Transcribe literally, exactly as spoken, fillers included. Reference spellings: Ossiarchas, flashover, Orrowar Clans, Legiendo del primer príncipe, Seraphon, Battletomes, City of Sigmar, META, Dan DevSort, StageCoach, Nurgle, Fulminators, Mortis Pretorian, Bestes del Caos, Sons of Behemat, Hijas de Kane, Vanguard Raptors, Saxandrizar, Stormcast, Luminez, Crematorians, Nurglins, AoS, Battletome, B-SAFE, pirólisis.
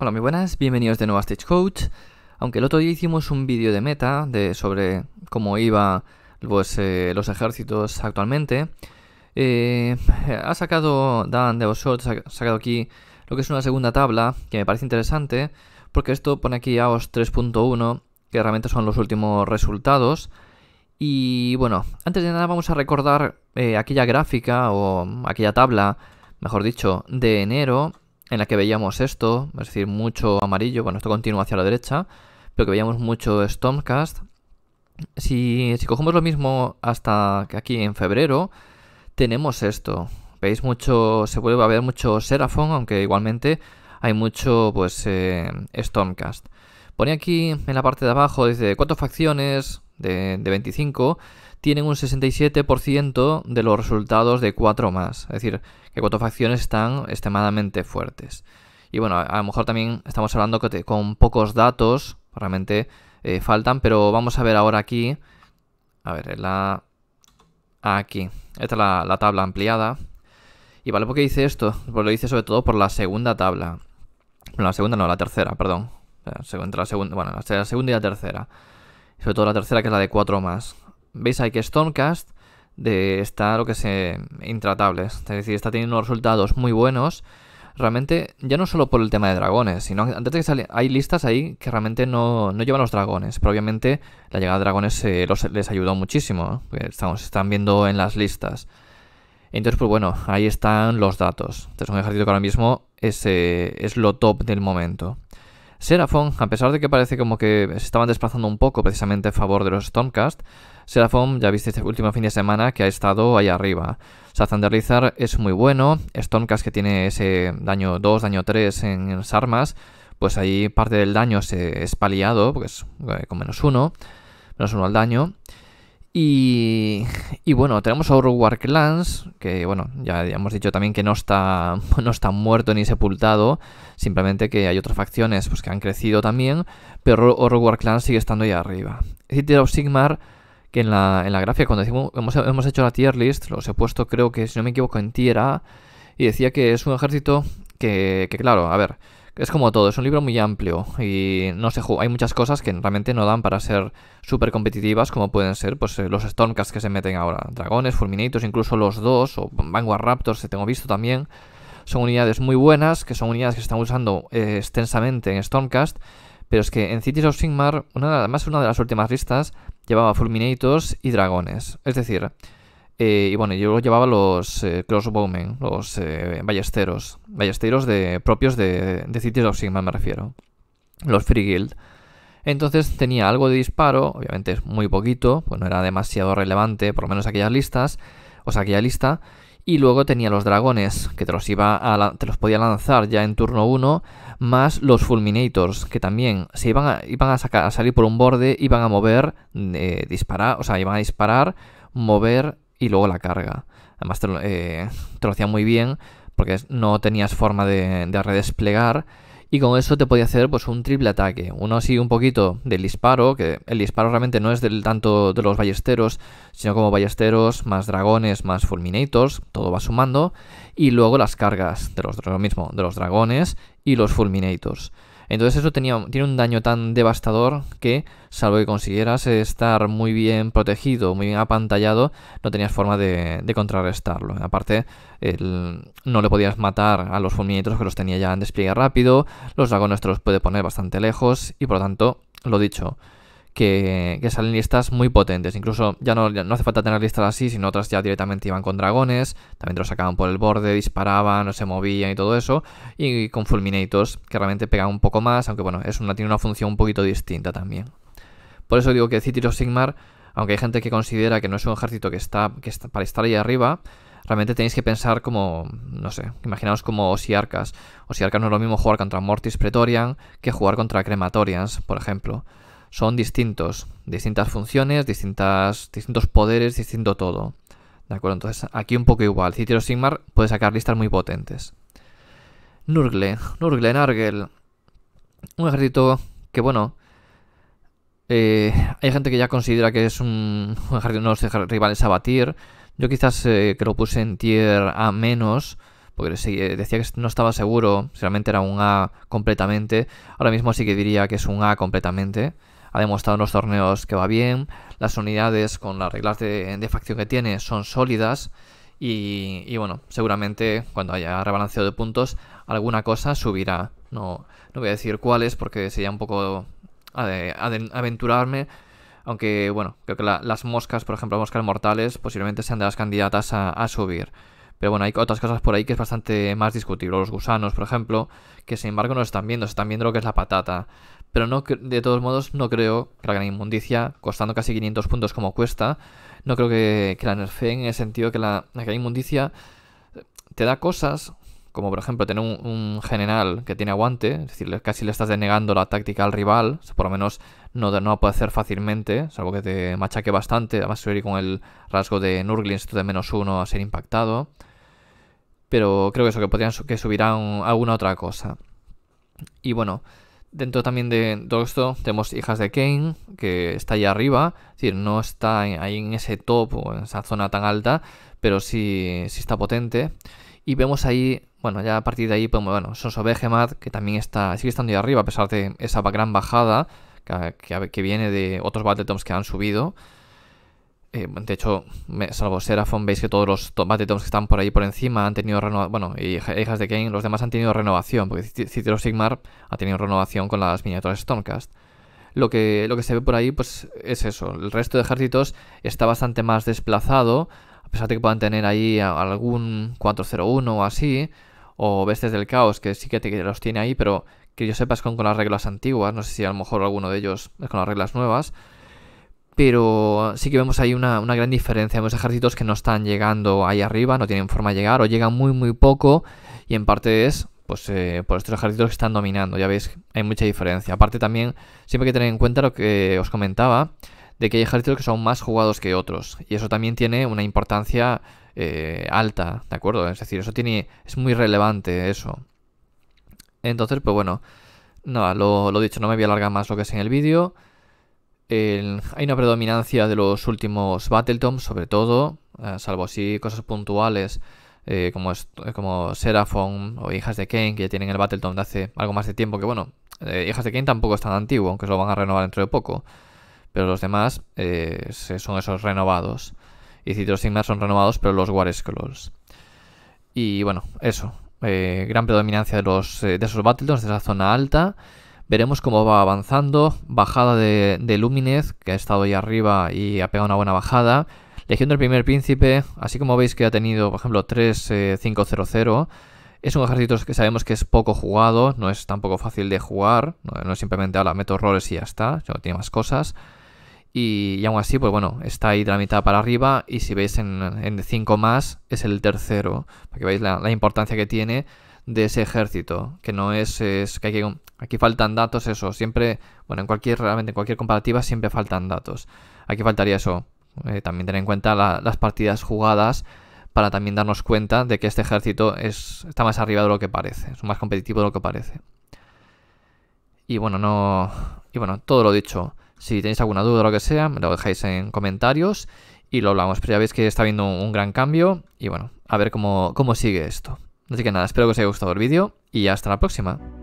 Hola, muy buenas, bienvenidos de nuevo a StageCoach. Aunque el otro día hicimos un vídeo de meta de sobre cómo iban pues, eh, los ejércitos actualmente, eh, ha sacado Dan DevSort, ha sacado aquí lo que es una segunda tabla que me parece interesante, porque esto pone aquí A O S tres punto uno, que realmente son los últimos resultados. Y bueno, antes de nada vamos a recordar eh, aquella gráfica o aquella tabla, mejor dicho, de enero, en la que veíamos esto, es decir, mucho amarillo, bueno, esto continúa hacia la derecha, pero que veíamos mucho Stormcast. Si, si cogemos lo mismo hasta aquí en febrero, tenemos esto. Veis mucho, se vuelve a ver mucho Seraphon, aunque igualmente hay mucho pues eh, Stormcast. Pone aquí en la parte de abajo, dice, cuatro facciones de, de veinticinco tienen un sesenta y siete por ciento de los resultados de cuatro más. Es decir, que cuatro facciones están extremadamente fuertes. Y bueno, a, a lo mejor también estamos hablando que te, con pocos datos, realmente eh, faltan, pero vamos a ver ahora aquí. A ver, la aquí. Esta es la, la tabla ampliada. Y vale, ¿por qué dice esto? Pues lo dice sobre todo por la segunda tabla. Bueno, la segunda no, la tercera, perdón. Entre la segunda, bueno, entre la segunda y la tercera. Sobre todo la tercera, que es la de cuatro más. Veis ahí que Stormcast de, está lo que se intratable, es decir, está teniendo unos resultados muy buenos, realmente ya no solo por el tema de dragones, sino antes de que sale, hay listas ahí que realmente no, no llevan los dragones, pero obviamente la llegada de dragones eh, los, les ayudó muchísimo, ¿eh? Estamos, están viendo en las listas. Entonces, pues bueno, ahí están los datos. Este es un ejército que ahora mismo es, eh, es lo top del momento. Seraphon, a pesar de que parece como que se estaban desplazando un poco precisamente a favor de los Stormcast, Seraphon ya viste este último fin de semana que ha estado ahí arriba. Saxandrizar es muy bueno, Stormcast que tiene ese daño dos, daño tres en las armas, pues ahí parte del daño se es paliado, porque es con menos uno, menos uno al daño. Y, y bueno, tenemos a Orrowar Clans, que bueno, ya hemos dicho también que no está, no está muerto ni sepultado, simplemente que hay otras facciones pues, que han crecido también, pero Orrowar Clans sigue estando ahí arriba. City of Sigmar, que en la, en la gráfica, cuando decimos, hemos, hemos hecho la tier list, los he puesto, creo que si no me equivoco, en tier A, y decía que es un ejército que, que claro, a ver, es como todo, es un libro muy amplio y no se juega. Hay muchas cosas que realmente no dan para ser súper competitivas, como pueden ser pues, los Stormcast que se meten ahora. Dragones, Fulminators, incluso los dos, o Vanguard Raptors, que tengo visto también. Son unidades muy buenas, que son unidades que se están usando eh, extensamente en Stormcast, pero es que en Cities of Sigmar, una, además una de las últimas listas, llevaba Fulminators y Dragones. Es decir, eh, y bueno, yo llevaba los eh, Crossbowmen, los eh, ballesteros, ballesteros de, propios de, de Cities of Sigmar me refiero, los Free Guild. Entonces tenía algo de disparo, obviamente es muy poquito, pues no era demasiado relevante, por lo menos aquellas listas, o sea, aquella lista. Y luego tenía los dragones, que te los, iba a te los podía lanzar ya en turno uno, más los Fulminators, que también se iban a, iban a, sacar, a salir por un borde, iban a mover, eh, disparar, o sea, iban a disparar, mover y luego la carga. Además te lo, eh, te lo hacía muy bien, porque no tenías forma de, de redesplegar, y con eso te podía hacer pues un triple ataque. Uno así un poquito del disparo, que el disparo realmente no es del tanto de los ballesteros, sino como ballesteros, más dragones, más fulminators, todo va sumando. Y luego las cargas de los, lo mismo, de los dragones y los fulminators. Entonces eso tenía, tiene un daño tan devastador que, salvo que consiguieras estar muy bien protegido, muy bien apantallado, no tenías forma de, de contrarrestarlo. Aparte, el, no le podías matar a los fulminators que los tenía ya en despliegue rápido, los dragones te los puede poner bastante lejos y por lo tanto, lo dicho, que, que salen listas muy potentes. Incluso ya no, ya no hace falta tener listas así, sino otras ya directamente iban con dragones, también te los sacaban por el borde, disparaban, se movían y todo eso, y con fulminators, que realmente pegan un poco más, aunque bueno, es una, tiene una función un poquito distinta también. Por eso digo que Cities of Sigmar, aunque hay gente que considera que no es un ejército que está, que está para estar ahí arriba, realmente tenéis que pensar como, no sé, imaginaos como Ossiarchas. Ossiarchas no es lo mismo jugar contra Mortis Pretorian que jugar contra Crematorians, por ejemplo. Son distintos, distintas funciones, distintas, distintos poderes, distinto todo. ¿De acuerdo? Entonces aquí un poco igual. Cities of Sigmar puede sacar listas muy potentes. Nurgle, Nurgle, Nurgle. Un ejército que, bueno, eh, hay gente que ya considera que es un, un ejército, uno de los rivales a batir. Yo quizás eh, que lo puse en tier A menos, porque decía que no estaba seguro si realmente era un A completamente. Ahora mismo sí que diría que es un A completamente. Ha demostrado en los torneos que va bien, las unidades con las reglas de, de facción que tiene son sólidas y, y bueno, seguramente cuando haya rebalanceo de puntos alguna cosa subirá. No, no voy a decir cuáles porque sería un poco ade, ade, aventurarme, aunque bueno, creo que la, las moscas, por ejemplo, las moscas mortales posiblemente sean de las candidatas a, a subir. Pero bueno, hay otras cosas por ahí que es bastante más discutible. Los gusanos, por ejemplo, que sin embargo no están viendo, se están viendo lo que es la patata. Pero no, de todos modos no creo que la gran inmundicia, costando casi quinientos puntos como cuesta, no creo que, que la nerfeen en el sentido que la, la gran inmundicia te da cosas, como por ejemplo tener un, un general que tiene aguante, es decir, casi le estás denegando la táctica al rival, o sea, por lo menos no, no lo puede hacer fácilmente, salvo que te machaque bastante, además subir con el rasgo de Nurglins de menos uno a ser impactado. Pero creo que eso, que podrían que subirán alguna otra cosa. Y bueno, dentro también de todo esto tenemos Hijas de Kane, que está ahí arriba. Es decir, no está ahí en ese top o en esa zona tan alta, pero sí, sí está potente. Y vemos ahí, bueno, ya a partir de ahí, pues, bueno, Sons of Behemat, que también está, sigue estando ahí arriba, a pesar de esa gran bajada que, que, que viene de otros Battletomes que han subido. Eh, de hecho, me, salvo Seraphon, veis que todos los to Battletomes que están por ahí por encima han tenido renovación. Bueno, y Hijas de Kane, los demás han tenido renovación, porque City of Sigmar ha tenido renovación con las miniaturas Stormcast. Lo que, lo que se ve por ahí, pues es eso. El resto de ejércitos está bastante más desplazado, a pesar de que puedan tener ahí algún cuatro cero uno o así, o Bestes del Caos, que sí que te, los tiene ahí, pero que yo sepa es con, con las reglas antiguas. No sé si a lo mejor alguno de ellos es con las reglas nuevas. Pero sí que vemos ahí una, una gran diferencia. Vemos ejércitos que no están llegando ahí arriba, no tienen forma de llegar, o llegan muy muy poco, y en parte es pues eh, por estos ejércitos que están dominando. Ya veis, hay mucha diferencia. Aparte también, siempre hay que tener en cuenta lo que os comentaba, de que hay ejércitos que son más jugados que otros, y eso también tiene una importancia eh, alta, ¿de acuerdo? Es decir, eso tiene es muy relevante eso. Entonces, pues bueno, nada, lo, lo dicho, no me voy a alargar más lo que es en el vídeo. El, hay una predominancia de los últimos Battletomes, sobre todo, eh, salvo así cosas puntuales eh, como, como Seraphon o Hijas de Kane, que ya tienen el Battletome de hace algo más de tiempo, que bueno, eh, Hijas de Kane tampoco es tan antiguo, aunque se lo van a renovar dentro de poco, pero los demás eh, son esos renovados, y City of Sigmar son renovados, pero los War Scrolls. Y bueno, eso, eh, gran predominancia de, los, eh, de esos Battletomes, de esa zona alta. Veremos cómo va avanzando. Bajada de, de Luminez, que ha estado ahí arriba y ha pegado una buena bajada. Legiendo del primer príncipe, así como veis que ha tenido, por ejemplo, tres cinco cero cero. Es un ejército que sabemos que es poco jugado, no es tampoco fácil de jugar. No, no es simplemente, ahora meto roles y ya está, sino tiene más cosas. Y, y aún así, pues bueno, está ahí de la mitad para arriba. Y si veis en cinco más, es el tercero. Para que veáis la, la importancia que tiene de ese ejército, que no es, es que hay que, aquí faltan datos, eso, siempre, bueno, en cualquier, realmente en cualquier comparativa siempre faltan datos, aquí faltaría eso, eh, también tener en cuenta la, las partidas jugadas, para también darnos cuenta de que este ejército es, está más arriba de lo que parece, es más competitivo de lo que parece. Y bueno, no, y bueno, todo lo dicho, si tenéis alguna duda o lo que sea, me lo dejáis en comentarios, y lo hablamos, pero ya veis que está habiendo un, un gran cambio, y bueno, a ver cómo, cómo sigue esto. Así que nada, espero que os haya gustado el vídeo y hasta la próxima.